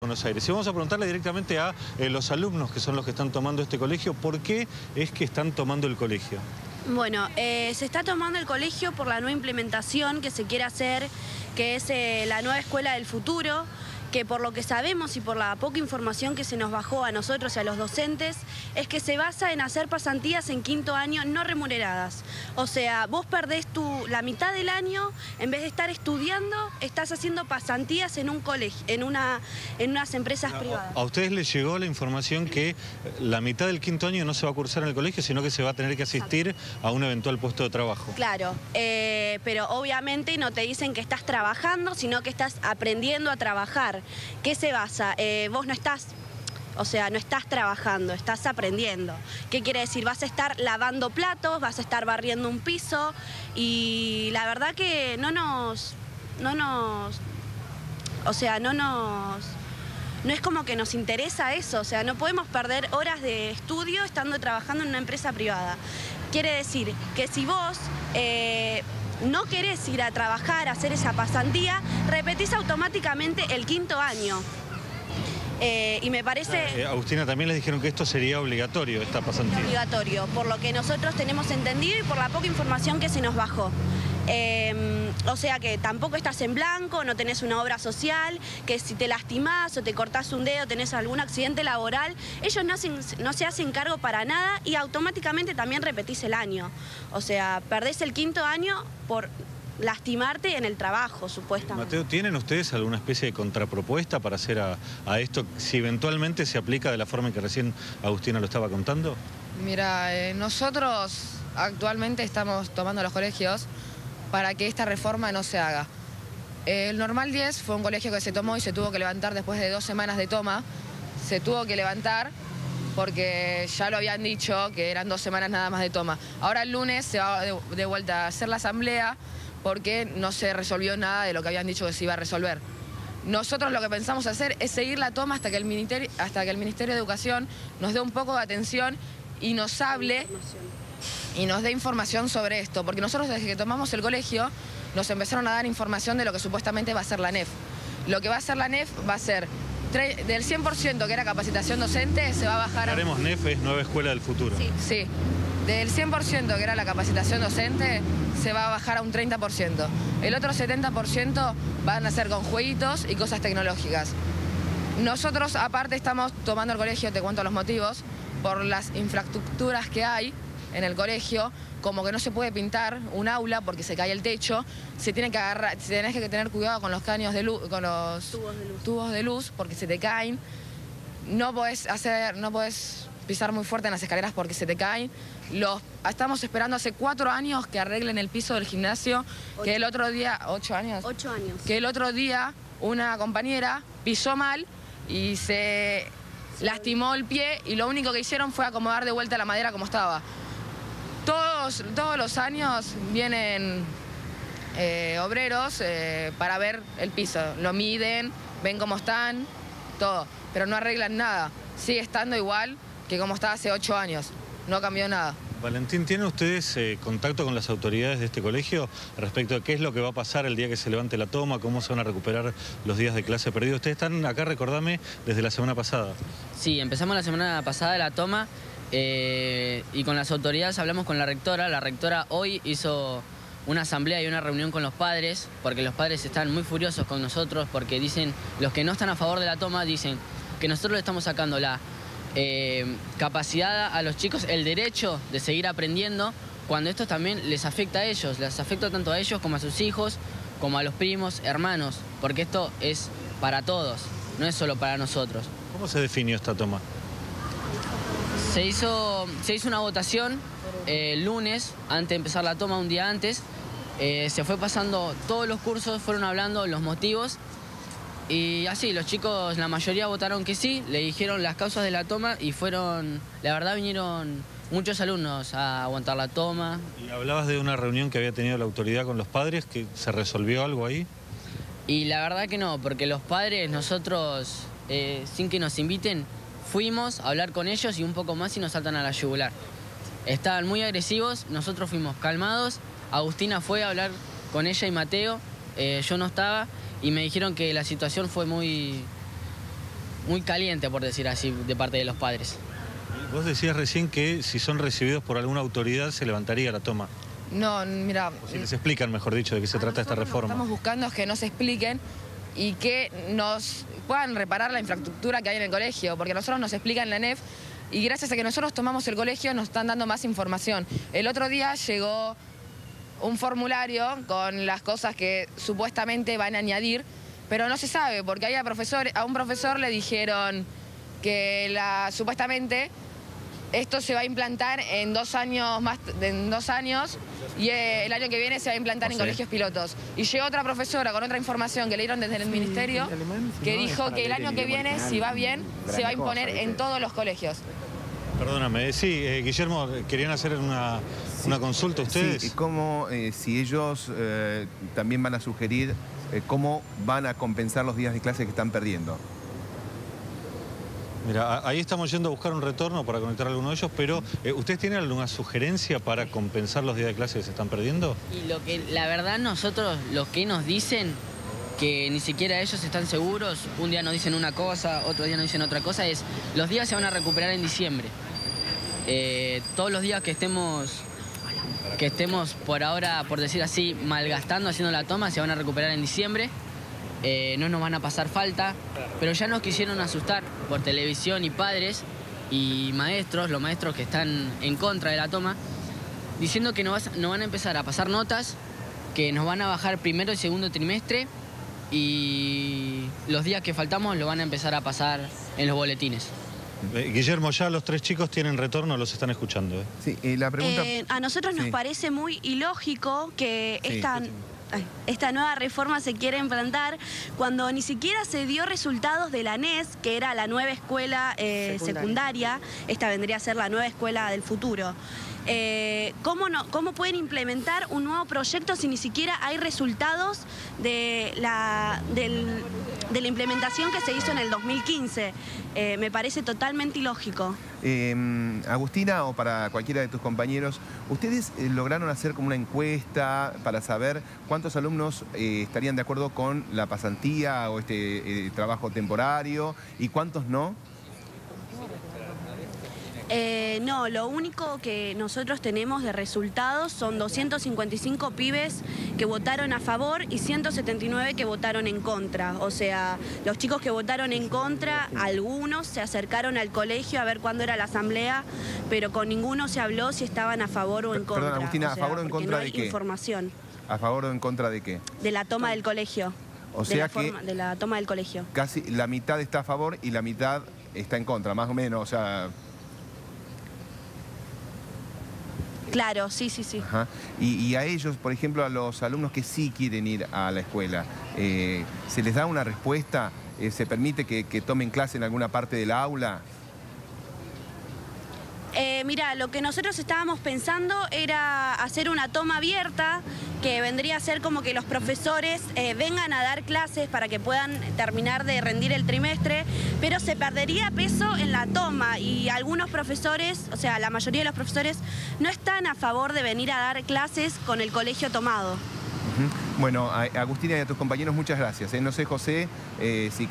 Buenos Aires. Y vamos a preguntarle directamente a los alumnos, que son los que están tomando este colegio, ¿por qué es que están tomando el colegio? Bueno, se está tomando el colegio por la nueva implementación que se quiere hacer, que es la nueva escuela del futuro, que por lo que sabemos y por la poca información que se nos bajó a nosotros y a los docentes, es que se basa en hacer pasantías en quinto año no remuneradas. O sea, vos perdés la mitad del año, en vez de estar estudiando, estás haciendo pasantías en un colegio, en unas empresas privadas. ¿A ustedes les llegó la información que la mitad del quinto año no se va a cursar en el colegio, sino que se va a tener que asistir a un eventual puesto de trabajo? Claro, pero obviamente no te dicen que estás trabajando, sino que estás aprendiendo a trabajar. ¿Qué se basa? Vos no estás, o sea, no estás trabajando, estás aprendiendo. ¿Qué quiere decir? Vas a estar lavando platos, vas a estar barriendo un piso y la verdad que no es como que nos interesa eso, o sea, no podemos perder horas de estudio estando trabajando en una empresa privada. Quiere decir que si vos no querés ir a trabajar, a hacer esa pasantía, repetís automáticamente el quinto año. Y me parece... Agustina, también les dijeron que esto sería obligatorio, esta pasantía. Obligatorio, por lo que nosotros tenemos entendido y por la poca información que se nos bajó. O sea que tampoco estás en blanco, no tenés una obra social, que si te lastimás o te cortás un dedo, tenés algún accidente laboral, ellos no se hacen cargo para nada y automáticamente también repetís el año. O sea, perdés el quinto año por lastimarte en el trabajo, supuestamente. Mateo, ¿tienen ustedes alguna especie de contrapropuesta para hacer a esto si eventualmente se aplica de la forma en que recién Agustina lo estaba contando? Mira, nosotros actualmente estamos tomando los colegios para que esta reforma no se haga. El Normal 10 fue un colegio que se tomó y se tuvo que levantar después de 2 semanas de toma. Se tuvo que levantar porque ya lo habían dicho que eran 2 semanas nada más de toma. Ahora el lunes se va de vuelta a hacer la asamblea porque no se resolvió nada de lo que habían dicho que se iba a resolver. Nosotros lo que pensamos hacer es seguir la toma hasta que el Ministerio de Educación nos dé un poco de atención y nos hable y nos dé información sobre esto, porque nosotros desde que tomamos el colegio nos empezaron a dar información de lo que supuestamente va a ser la NEF. Lo que va a ser la NEF va a ser del 100% que era capacitación docente, se va a bajar... Haremos NEF, es Nueva Escuela del Futuro. Sí, sí. Del 100% que era la capacitación docente, se va a bajar a un 30%. El otro 70% van a ser con jueguitos y cosas tecnológicas. Nosotros, aparte, estamos tomando el colegio, te cuento los motivos, por las infraestructuras que hay en el colegio, como que no se puede pintar un aula porque se cae el techo, se tiene que agarrar, tenés que tener cuidado con los caños de luz, con los tubos de luz porque se te caen. No podés pisar muy fuerte en las escaleras porque se te caen. Estamos esperando hace 4 años que arreglen el piso del gimnasio, que el otro día, 8 años. 8 años. Que el otro día una compañera pisó mal y se lastimó el pie y lo único que hicieron fue acomodar de vuelta la madera como estaba. Todos los años vienen obreros para ver el piso. Lo miden, ven cómo están, todo. Pero no arreglan nada. Sigue estando igual que como estaba hace 8 años. No cambió nada. Valentín, ¿tienen ustedes contacto con las autoridades de este colegio respecto a qué es lo que va a pasar el día que se levante la toma, cómo se van a recuperar los días de clase perdidos? Ustedes están acá, recordame, desde la semana pasada. Sí, empezamos la semana pasada de la toma. Y con las autoridades hablamos con la rectora hoy hizo una asamblea y una reunión con los padres, porque los padres están muy furiosos con nosotros, porque dicen, los que no están a favor de la toma dicen que nosotros le estamos sacando la capacidad a los chicos, el derecho de seguir aprendiendo, cuando esto también les afecta a ellos, les afecta tanto a ellos como a sus hijos, como a los primos, hermanos, porque esto es para todos, no es solo para nosotros. ¿Cómo se definió esta toma? Se hizo una votación el lunes, antes de empezar la toma, un día antes. Se fue pasando todos los cursos, fueron hablando los motivos. Y así, los chicos, la mayoría votaron que sí, le dijeron las causas de la toma y fueron... La verdad, vinieron muchos alumnos a aguantar la toma. Y hablabas de una reunión que había tenido la autoridad con los padres, que se resolvió algo ahí. Y la verdad que no, porque los padres, nosotros, sin que nos inviten, fuimos a hablar con ellos y un poco más y nos saltan a la yugular. Estaban muy agresivos, nosotros fuimos calmados. Agustina fue a hablar con ella y Mateo, yo no estaba, y me dijeron que la situación fue muy, muy caliente, por decir así, de parte de los padres. Vos decías recién que si son recibidos por alguna autoridad se levantaría la toma. No, mira... O si les explican, mejor dicho, de qué se trata esta reforma. Lo que estamos buscando es que nos expliquen y que nos puedan reparar la infraestructura que hay en el colegio, porque a nosotros nos explican la NEF y gracias a que nosotros tomamos el colegio nos están dando más información. El otro día llegó un formulario con las cosas que supuestamente van a añadir, pero no se sabe, porque ahí a un profesor le dijeron que supuestamente... Esto se va a implantar en 2 años más, en 2 años, y el año que viene se va a implantar en colegios pilotos. Y llegó otra profesora con otra información que le dieron desde el ministerio, que dijo que el año que viene, si va bien, se va a imponer en todos los colegios. Perdóname, sí, Guillermo, ¿querían hacer una consulta ustedes? Sí, y cómo, si ellos también van a sugerir cómo van a compensar los días de clase que están perdiendo. Mira, ahí estamos yendo a buscar un retorno para conectar a alguno de ellos, pero ¿ustedes tienen alguna sugerencia para compensar los días de clase que se están perdiendo? Y lo que, la verdad, nosotros, los que nos dicen que ni siquiera ellos están seguros, un día nos dicen una cosa, otro día nos dicen otra cosa, es los días se van a recuperar en diciembre. Todos los días que estemos por ahora, por decir así, malgastando, haciendo la toma, se van a recuperar en diciembre. No nos van a pasar falta, pero ya nos quisieron asustar por televisión y padres y maestros, los maestros que están en contra de la toma, diciendo que nos van a empezar a pasar notas, que nos van a bajar primero y segundo trimestre y los días que faltamos lo van a empezar a pasar en los boletines. Guillermo, ya los 3 chicos tienen retorno, los están escuchando. Sí, y la pregunta... a nosotros nos parece muy ilógico que esta nueva reforma se quiere implantar cuando ni siquiera se dio resultados de la NES, que era la nueva escuela secundaria. Esta vendría a ser la nueva escuela del futuro. ¿Cómo pueden implementar un nuevo proyecto si ni siquiera hay resultados de la implementación que se hizo en el 2015? Me parece totalmente ilógico. Agustina, o para cualquiera de tus compañeros, ¿ustedes lograron hacer como una encuesta para saber cuántos alumnos estarían de acuerdo con la pasantía o este trabajo temporario y cuántos no? No, lo único que nosotros tenemos de resultados son 255 pibes que votaron a favor y 179 que votaron en contra. O sea, los chicos que votaron en contra, algunos se acercaron al colegio a ver cuándo era la asamblea, pero con ninguno se habló si estaban a favor o en contra. Perdón, Agustina, ¿a favor o en contra de qué? Información. ¿A favor o en contra de qué? De la toma del colegio. O sea que... De la toma del colegio. Casi la mitad está a favor y la mitad está en contra, más o menos, o sea... Claro, sí, sí, sí. Ajá. Y a ellos, por ejemplo, a los alumnos que sí quieren ir a la escuela, ¿se les da una respuesta? ¿Se permite que tomen clase en alguna parte del aula? Mira, lo que nosotros estábamos pensando era hacer una toma abierta, que vendría a ser como que los profesores vengan a dar clases para que puedan terminar de rendir el trimestre, pero se perdería peso en la toma y algunos profesores, o sea, la mayoría de los profesores, no están a favor de venir a dar clases con el colegio tomado. Bueno, a Agustina y a tus compañeros, muchas gracias. No sé, José, si